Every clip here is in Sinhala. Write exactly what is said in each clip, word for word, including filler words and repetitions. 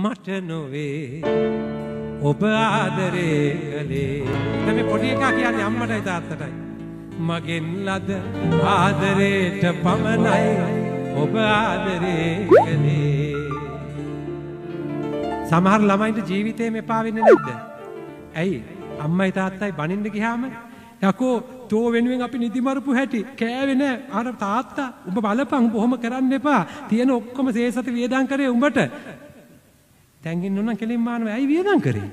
मट नोवे ओब आदरे कले तमे पोटी එකා කියන්නේ අම්මටයි තාත්තටයි මගෙන් ලද ආදරේට පමනයි ඔබ ආදරේ කලේ සමහර ළමයින්ට ජීවිතේ මෙපා වෙන්නේ නැද්ද ඇයි අම්මයි තාත්තයි බනින්න ගියාම යකෝ තෝ වෙනුවෙන් අපි නිදි මරපු හැටි කෑවේ නැ අර තාත්තා උඹ බලපන් බොහොම කරන්න එපා තියෙන ඔක්කොම සේසත වියදම් කරේ උඹට දැන් ඉන්න උනම් කෙලින් මානව ඇයි වියදම් කරේ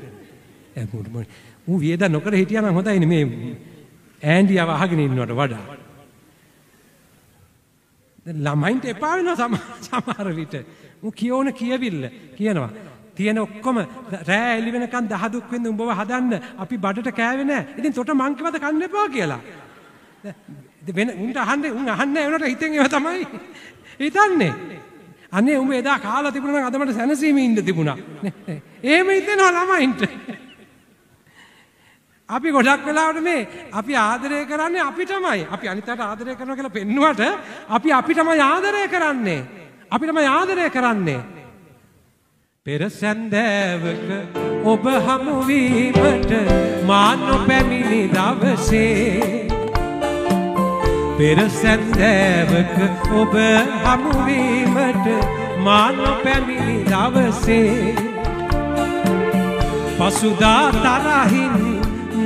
එහේ මු වියදම් නොකර හිටියානම් හොඳයිනේ මේ ඇන්ඩියව අහගෙන ඉන්නවට වඩා දැන් ළමයින්ට එපා වෙනවා සමහර විට මු කියෝන කියවිල්ල කියනවා තියෙන ඔක්කොම රෑ එළි වෙනකන් දහ දුක් වෙන උඹව හදන්න අපි බඩට කෑවේ නැහැ ඉතින් තොට මං කිව්වද කන්න එපා කියලා වෙන උන්ට අහන්නේ උන් අහන්නේ නැහැ ඒනට හිතෙන් ඒව තමයි හිතන්නේ අනේ උඹ එදා කාලා තිබුණා නම් අද මට සැනසීමේ ඉන්න තිබුණා එහෙම හිතෙනවා ළමයින්ට අපි ගොඩක් වෙලාවට මේ අපි ආදරය කරන්නේ අපිටමයි අපි අනිතට ආදරය කරනවා කියලා පෙන්නුවට අපි අපිටමයි ආදරය කරන්නේ අපිටමයි ආදරය කරන්නේ පෙර සැන්දෑවක ඔබ හමු වීමට මා නොපැමිණි දවසේ පෙර සැන්දෑවක ඔබ හමු වීමට මා නොපැමිණි දවසේ පසුදා තරහින්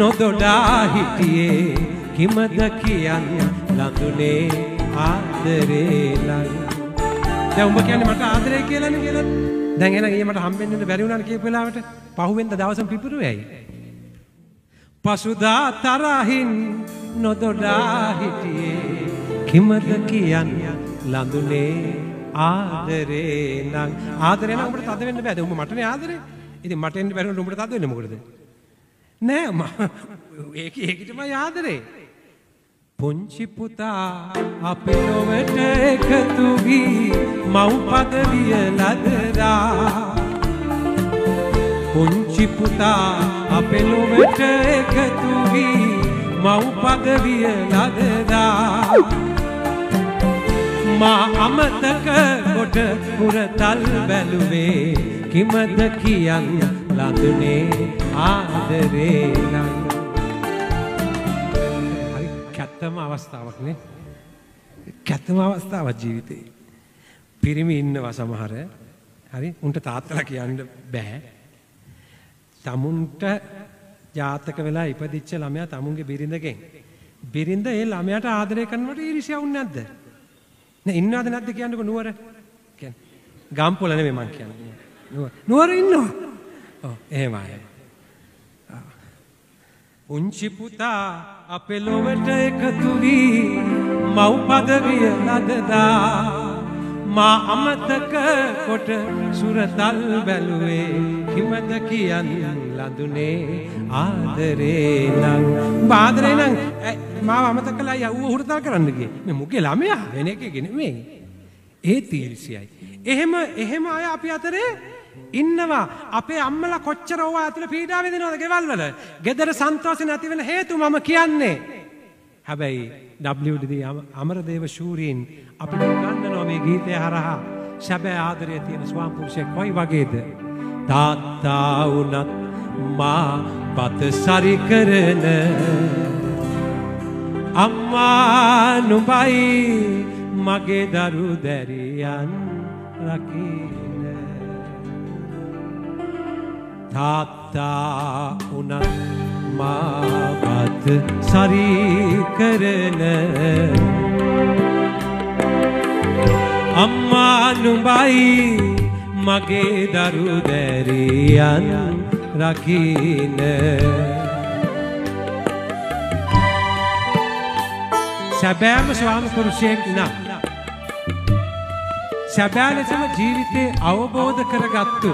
නොදොඩා හිටියේ කිමද කියන්නේ ලඳුනේ ආදරේ ලයි දැන් උඹ කියන්නේ මට ආදරේ කියලානේ කියලා දැන් එහෙනම් ඊයේ මට හම්බෙන්න බැරි වුණානේ කියපු වෙලාවට පහුවෙන්ද දවසම පිපිරුවේයි පසුදා තරහින් නොදොඩා හිටියේ කිමද කියන්නේ ලඳුනේ ආදරේ නම් ආදරේ නම් උඹට තද වෙන්න බෑද උඹ මටනේ ආදරේ ඉතින් මට එන්න බැරි වුණා උඹට තද වෙන්න මොකටද आदरे पुंचि पुता अपे नोवट एकतु वी मऊ पगलिय लदरा पुंचि पुता अपे नोवट एकतु वी मऊ पगलिय लदरा मा अमतक කොට පුරතල් බැලුවේ කිමද කියන්නේ ලඳුනේ ආදරේ නම් හරි කැතම අවස්ථාවක් නේ කැතම අවස්ථාව ජීවිතේ පිරිමි ඉන්නවා සමහර හරි උන්ට තාත්තලා කියන්න බෑ තමුන්ට ජාතක වෙලා ඉපදිච්ච ළමයා තමුන්ගේ බිරිඳගෙන් බිරිඳ ඒ ළමයාට ආදරය කරනවට ඊර්ෂ්‍යා වුනේ නැද්ද නෑ ඉන්නවද නැද්ද කියන්නකො නුවර කියන්නේ ගම්පොළ නෙමෙයි මං කියන්නේ නුවර නුවර ඉන්නවා ඔව් එහෙමයි උන්චි පුතා අපේ ලොවට එකතු වී මව් පදවිය නදදා මා අමතක කොට සුරතල් බැලුවේ කිමද කියන්නේ ලඳුනේ ආදරේ නම් ආදරේ නම් මාව අමතක කළා යව්ව හුරතල් කරන්න ගියේ මේ මුගේ ළමයා වෙන එකෙක් නෙමෙයි ඒ තීර්ෂයයි එහෙම එහෙම අය අපි අතරේ ඉන්නවා අපේ අම්මලා කොච්චර ඕව ඇතුළේ පීඩාව විඳිනවද ගෙවල් වල ගෙදර සන්තෝෂේ නැති වෙන හේතු මම කියන්නේ හැබැයි ඩබ්ලිව් ඩී අමරදේව ශූරීන් අපිට උගන්වනවා මේ ගීතය හරහා සැබෑ ආදරය තියෙන ස්වාම පුරුෂයෙක් කොයි වගේද තාත්තා උනත් මා පතසරි කරන අම්මා නුඹයි මගේ දරු දැරියන් රකින්න තාත්තා උනත් මා පතසරි කරන අම්මා නුඹයි मगे दरु दरियान रखीन सबैम स्वाम पुरुषेक ना सबैलेसम जीविते अवबोध करगत्तु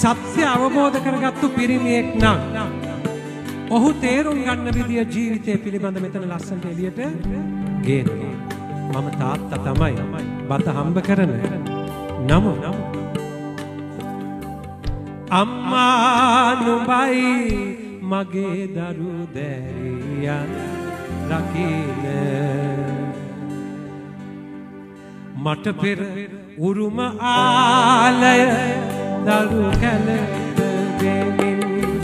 सत्य अवबोध करगत्तु පිරිමියෙක් නම් ඔහු තේරුම් ගන්න විදිය ජීවිතේ පිළිබඳ මෙතන ලස්සනට එළියට ගේනවා මම තාත්තා තමයි බත හම්බ කරන नमो अम्मा नुबाई मगे दरु दरियान रखीन मट फिर उरुम आलय daru kaldı benim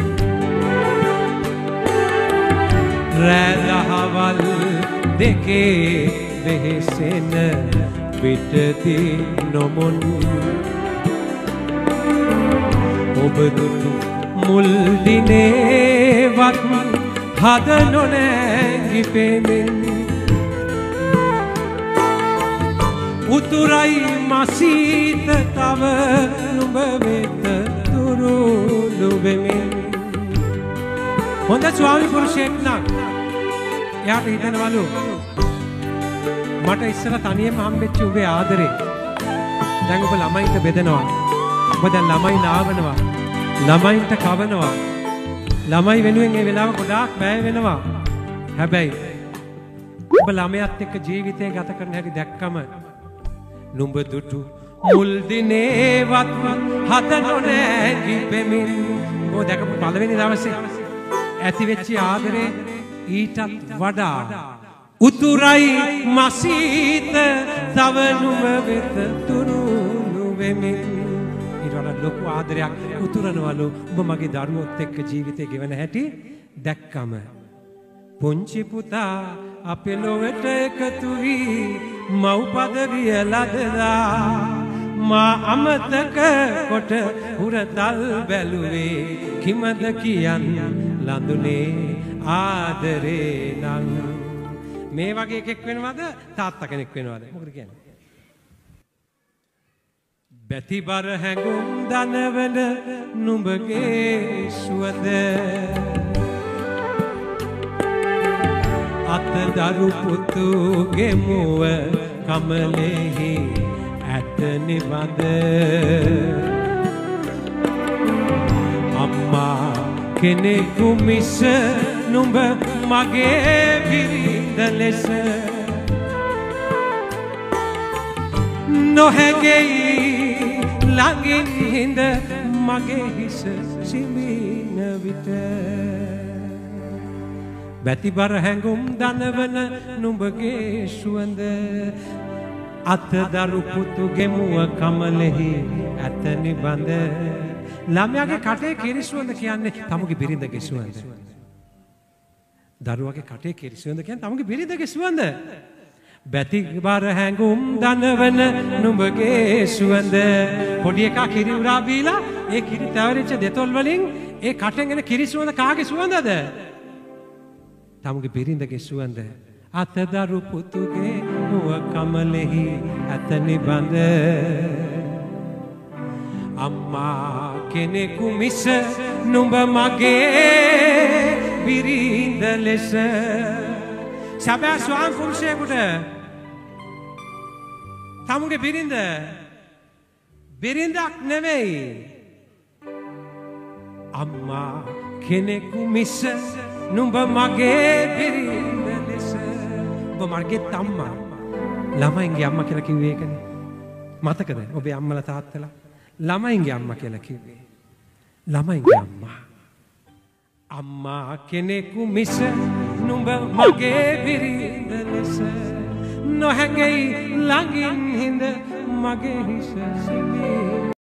reda haval deke vehsen bitdi nomun ඔබ දුටු මුල් දිනේවත් හද නොනැඟි පෙමින් උතුරයි මසීත තව නුඹ වෙත දුරුළු වෙමින් හොඳ ස්වාමි පුරුෂයෙක් නම් එයාට හිතනවලු මට ඉස්සර තනියම හම්බෙච්ච ඔබේ ආදරේ දැන් ඔබ ළමයින්ට බෙදනවා ඔබ දැන් ළමයින් ආවනවා ළමයින්ට කවනවා ළමයි වෙනුවෙන් මේ වෙලාව ගොඩාක් වැය වෙනවා හැබැයි ඔබ ළමයාත් එක්ක ජීවිතය ගත කරන හැටි දැක්කම නුඹ දුටු මුල් දිනේවත් හත නොනැඟි පෙමින් ඔබ දැකපු පළවෙනි දවසේ ඇති වෙච්ච ආදරේ ඊටත් වඩා උතුරයි මසීත තව නුඹ වෙත තුරුළු වෙමින් ලොකු ආදරයක් උතුරනවලු ඔබ මගේ දරුවොත් එක්ක ජීවිතේ ගෙවන හැටි දැක්කම පුංචි පුතා අපේ ලොවට එකතු වී මව්පද වියලදලා මා අමතක කොට හුරතල් බැලුවේ කිමද කියන් ලඳුනේ ආදරේ නම් මේ වගේ එකෙක් වෙනවද තාත්තා කෙනෙක් වෙනවද මොකද කියන්නේ බැතිබර හැඟුම් දනවන නුඹගේ සුවඳ අතදරු පුතුගේ මුව කමලෙහි ඇත නිවඳ අම්මා කෙනෙකු මිස නුඹ මගේ බිරිඳ ලෙස නොහැගෙයි ළඟින් හිඳ මගේ හිස සිඹින විට බැතිබර හැඟුම් දනවන නුඹගේ සුවඳ අතදරු පුතුගේ මුව කමලෙහි ඇත නිබඳ ළමයාගේ කටේ කිරි සුවඳ කියන්නේ තමුගේ බිරිඳගේ සුවඳ දරුවාගේ කටේ කිරි සුවඳ කියන්නේ තමුගේ බිරිඳගේ සුවඳ බැතිබර හැඟුම් දනවන නුඹගේ සුවඳ පොඩි එකා කිරි උරා බීලා ඒ කිරි තවරිච්ච දෙතොල් වලින් ඒ කටෙන් එන කිරි සුවඳ කාගේ සුවඳද? තමුගේ බිරිඳගේ සුවඳ අතදරු පුතුගේ මුව කමලෙහි ඇත නිබඳ අම්මා කෙනෙකු මිස නුඹ මගේ බිරිඳ ලෙස සැබෑ ස්වාමි පුරුෂයෙකුට තමුගේ බිරිඳ බිරිඳක් නෙවෙයි අම්මා කෙනෙකු මිස නුඹ මගේ බිරිඳ ලෙස ඔබ මගේ අම්මා ළමයින්ගේ අම්මා කියලා කිව්වේ ඒකනේ මතකද ඔබේ අම්මලා තාත්තලා ළමයින්ගේ අම්මා කියලා කිව්වේ ළමයින්ගේ අම්මා අම්මා කෙනෙකු මිස නුඹ මගේ බිරිඳ ලෙස නොහැගෙයි ළඟින් හිඳ මගේ හිස සිඹින